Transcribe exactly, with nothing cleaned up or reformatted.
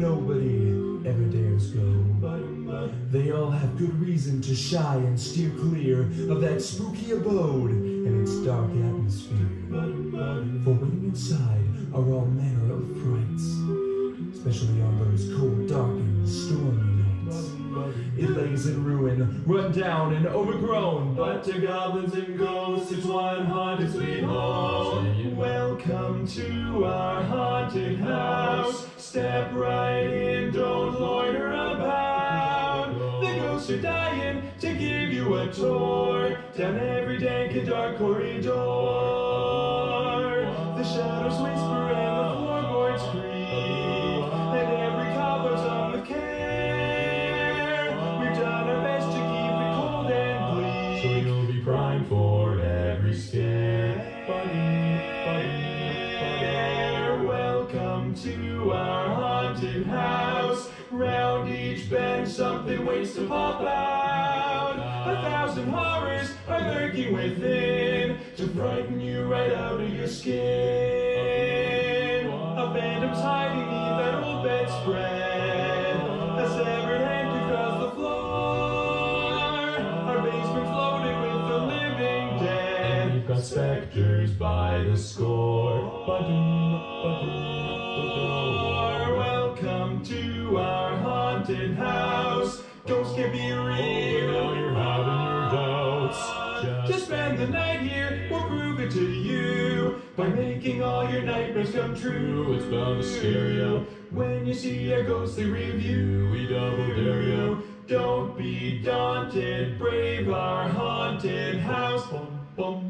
nobody ever dares go. They all have good reason to shy and steer clear of that spooky abode and its dark atmosphere. For waiting inside are all manner of frights, especially on those cold, dark, and stormy nights. It lays in ruin, run down and overgrown, but to goblins and ghosts it's one haunted sweet home. Welcome to our haunted house. Step right in, don't loiter about. The ghosts are dying to give you a tour down every dank and dark corridor. The shadows whisper and the floorboards creak, and every cobbler's on the care. We've done our best to keep it cold and bleak, so you'll be primed for every scare. To our haunted house, round each bend something waits to pop out. A thousand horrors are lurking within to frighten you right out of your skin. A phantom's hiding in that old bedspread, a severed hand to cross the floor. Our basement floated with the living dead, we've got specters by the score. Ba-doom, ba-doom. Welcome to our haunted house. Don't skip your ear, oh, you're having your doubts. Just, Just spend the night here, we'll prove it to you by making all your nightmares come true. It's bound to scare you when you see a ghostly review. We double dare you. Don't be daunted, brave our haunted house. Bum, bum.